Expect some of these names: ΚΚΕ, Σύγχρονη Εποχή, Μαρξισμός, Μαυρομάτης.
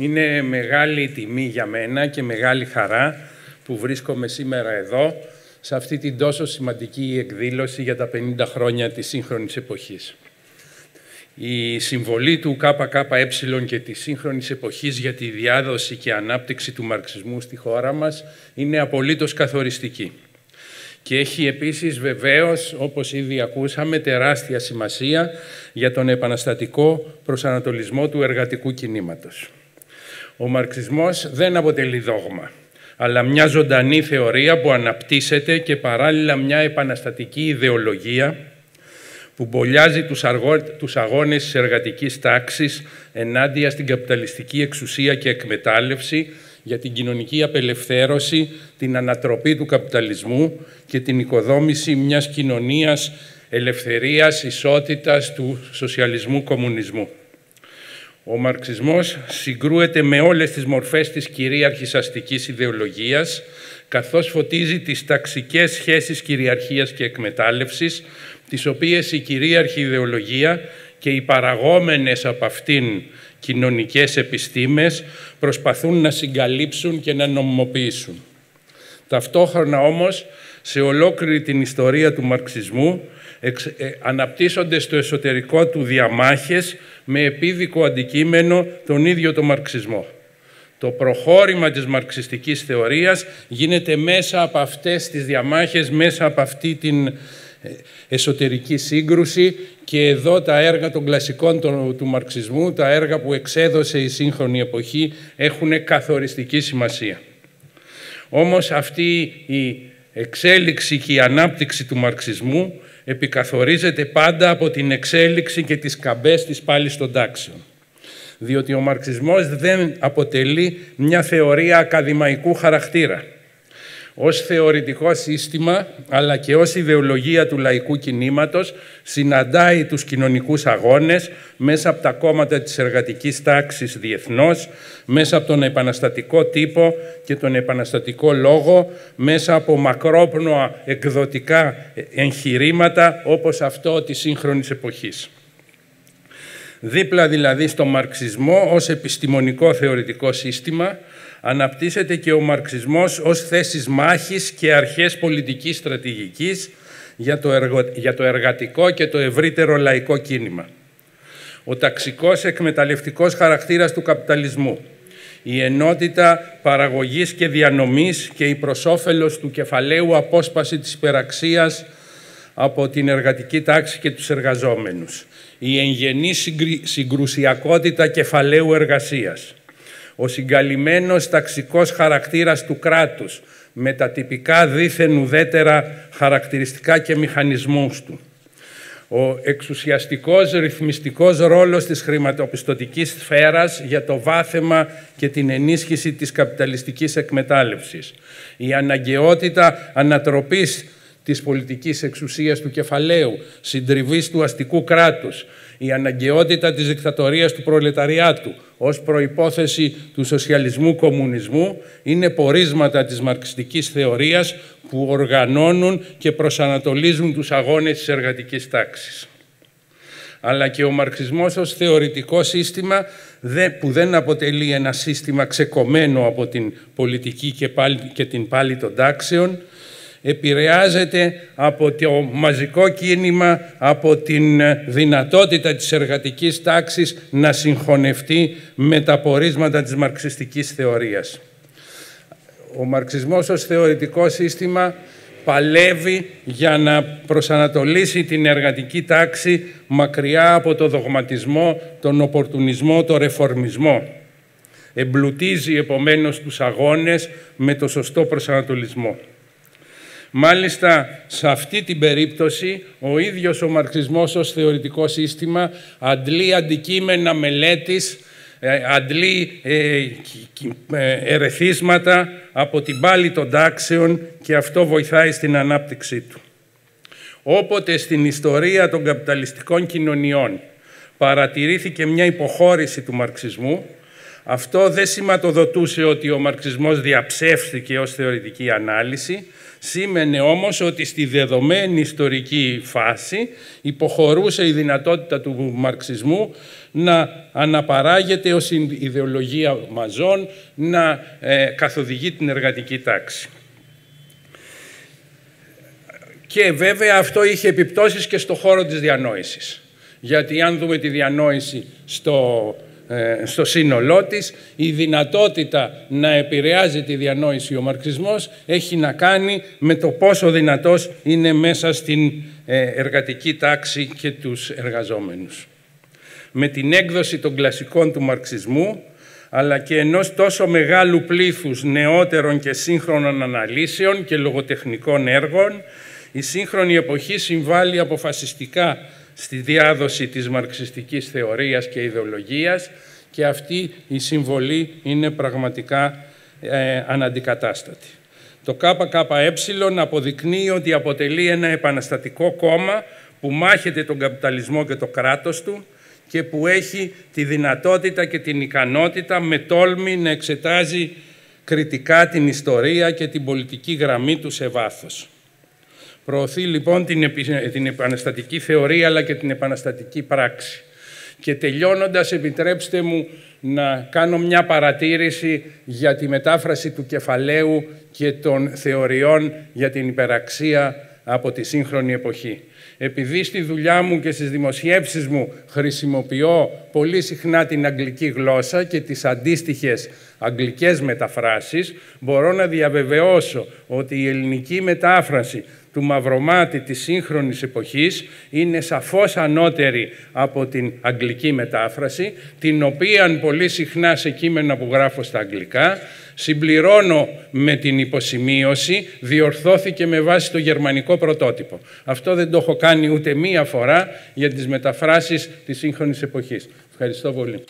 Είναι μεγάλη τιμή για μένα και μεγάλη χαρά που βρίσκομαι σήμερα εδώ, σε αυτή την τόσο σημαντική εκδήλωση για τα 50 χρόνια της σύγχρονης εποχής. Η συμβολή του ΚΚΕ και της σύγχρονης εποχής για τη διάδοση και ανάπτυξη του μαρξισμού στη χώρα μας είναι απολύτως καθοριστική. Και έχει επίσης βεβαίως, όπως ήδη ακούσαμε, τεράστια σημασία για τον επαναστατικό προσανατολισμό του εργατικού κινήματος. Ο μαρξισμός δεν αποτελεί δόγμα, αλλά μια ζωντανή θεωρία που αναπτύσσεται και παράλληλα μια επαναστατική ιδεολογία που μπολιάζει τους αγώνες της εργατικής τάξης ενάντια στην καπιταλιστική εξουσία και εκμετάλλευση, για την κοινωνική απελευθέρωση, την ανατροπή του καπιταλισμού και την οικοδόμηση μιας κοινωνίας ελευθερίας, ισότητας, του σοσιαλισμού-κομμουνισμού. Ο μαρξισμός συγκρούεται με όλες τις μορφές της κυρίαρχης αστικής ιδεολογίας, καθώς φωτίζει τις ταξικές σχέσεις κυριαρχίας και εκμετάλλευσης, τις οποίες η κυρίαρχη ιδεολογία και οι παραγόμενες από αυτήν κοινωνικές επιστήμες προσπαθούν να συγκαλύψουν και να νομιμοποιήσουν. Ταυτόχρονα όμως, σε ολόκληρη την ιστορία του μαρξισμού, αναπτύσσονται στο εσωτερικό του διαμάχες με επίδικο αντικείμενο τον ίδιο τον μαρξισμό. Το προχώρημα της μαρξιστικής θεωρίας γίνεται μέσα από αυτές τις διαμάχες, μέσα από αυτή την εσωτερική σύγκρουση, και εδώ τα έργα των κλασικών του μαρξισμού, τα έργα που εξέδωσε η σύγχρονη εποχή, έχουν καθοριστική σημασία. Όμως αυτή η εξέλιξη και η ανάπτυξη του μαρξισμού επικαθορίζεται πάντα από την εξέλιξη και τις καμπές της πάλης των τάξεων. Διότι ο μαρξισμός δεν αποτελεί μια θεωρία ακαδημαϊκού χαρακτήρα. Ως θεωρητικό σύστημα, αλλά και ως ιδεολογία του λαϊκού κινήματος, συναντάει τους κοινωνικούς αγώνες μέσα από τα κόμματα της εργατικής τάξης διεθνώς, μέσα από τον επαναστατικό τύπο και τον επαναστατικό λόγο, μέσα από μακρόπνοα εκδοτικά εγχειρήματα όπως αυτό της σύγχρονης εποχής. Δίπλα δηλαδή στο μαρξισμό ως επιστημονικό θεωρητικό σύστημα, αναπτύσσεται και ο μαρξισμός ως θέσεις μάχης και αρχές πολιτικής στρατηγικής για το εργατικό και το ευρύτερο λαϊκό κίνημα. Ο ταξικός εκμεταλλευτικός χαρακτήρας του καπιταλισμού, η ενότητα παραγωγής και διανομής και η προς όφελος του κεφαλαίου απόσπαση της υπεραξίας από την εργατική τάξη και τους εργαζόμενους, η εγγενή συγκρουσιακότητα κεφαλαίου εργασίας, ο συγκαλυμμένος ταξικός χαρακτήρας του κράτους με τα τυπικά δήθεν ουδέτερα χαρακτηριστικά και μηχανισμούς του, ο εξουσιαστικός ρυθμιστικός ρόλος της χρηματοπιστωτικής σφαίρας για το βάθεμα και την ενίσχυση της καπιταλιστικής εκμετάλλευσης, η αναγκαιότητα ανατροπής της πολιτικής εξουσίας του κεφαλαίου, συντριβής του αστικού κράτους, η αναγκαιότητα της δικτατορίας του προλεταριάτου ως προϋπόθεση του σοσιαλισμού-κομμουνισμού είναι πορίσματα της μαρξιστικής θεωρίας που οργανώνουν και προσανατολίζουν τους αγώνες της εργατικής τάξης. Αλλά και ο μαρξισμός ως θεωρητικό σύστημα που δεν αποτελεί ένα σύστημα ξεκομμένο από την πολιτική και την πάλη των τάξεων, επηρεάζεται από το μαζικό κίνημα, από την δυνατότητα της εργατικής τάξης να συγχωνευτεί με τα πορίσματα της μαρξιστικής θεωρίας. Ο μαρξισμός ως θεωρητικό σύστημα παλεύει για να προσανατολίσει την εργατική τάξη μακριά από το δογματισμό, τον οπορτουνισμό, τον ρεφορμισμό. Εμπλουτίζει επομένως τους αγώνες με το σωστό προσανατολισμό. Μάλιστα, σε αυτή την περίπτωση, ο ίδιος ο μαρξισμός ως θεωρητικό σύστημα αντλεί αντικείμενα μελέτης, αντλεί ερεθίσματα από την πάλη των τάξεων και αυτό βοηθάει στην ανάπτυξή του. Όποτε στην ιστορία των καπιταλιστικών κοινωνιών παρατηρήθηκε μια υποχώρηση του μαρξισμού, Αυτό δεν σηματοδοτούσε ότι ο μαρξισμός διαψεύστηκε ως θεωρητική ανάλυση, σήμαινε όμως ότι στη δεδομένη ιστορική φάση υποχωρούσε η δυνατότητα του μαρξισμού να αναπαράγεται ως ιδεολογία μαζών, να καθοδηγεί την εργατική τάξη. Και βέβαια αυτό είχε επιπτώσεις και στον χώρο της διανόησης. Γιατί αν δούμε τη διανόηση στο σύνολό της, η δυνατότητα να επηρεάζει τη διανόηση ο μαρξισμός έχει να κάνει με το πόσο δυνατός είναι μέσα στην εργατική τάξη και τους εργαζόμενους. Με την έκδοση των κλασικών του μαρξισμού, αλλά και ενός τόσο μεγάλου πλήθους νεότερων και σύγχρονων αναλύσεων και λογοτεχνικών έργων, η σύγχρονη εποχή συμβάλλει αποφασιστικά στη διάδοση της μαρξιστικής θεωρίας και ιδεολογίας και αυτή η συμβολή είναι πραγματικά αναντικατάστατη. Το ΚΚΕ αποδεικνύει ότι αποτελεί ένα επαναστατικό κόμμα που μάχεται τον καπιταλισμό και το κράτος του και που έχει τη δυνατότητα και την ικανότητα με τόλμη να εξετάζει κριτικά την ιστορία και την πολιτική γραμμή του σε βάθος. Προωθεί λοιπόν την επαναστατική θεωρία αλλά και την επαναστατική πράξη. Και τελειώνοντας, επιτρέψτε μου να κάνω μια παρατήρηση για τη μετάφραση του κεφαλαίου και των θεωριών για την υπεραξία από τη σύγχρονη εποχή. Επειδή στη δουλειά μου και στις δημοσιεύσεις μου χρησιμοποιώ πολύ συχνά την αγγλική γλώσσα και τις αντίστοιχες αγγλικές μεταφράσεις, μπορώ να διαβεβαιώσω ότι η ελληνική μετάφραση του Μαυρομάτη της σύγχρονης εποχής είναι σαφώς ανώτερη από την αγγλική μετάφραση, την οποία πολύ συχνά σε κείμενα που γράφω στα αγγλικά συμπληρώνω με την υποσημείωση «διορθώθηκε με βάση το γερμανικό πρωτότυπο». Αυτό δεν το έχω κάνει ούτε μία φορά για τις μεταφράσεις της σύγχρονης εποχής. Ευχαριστώ πολύ.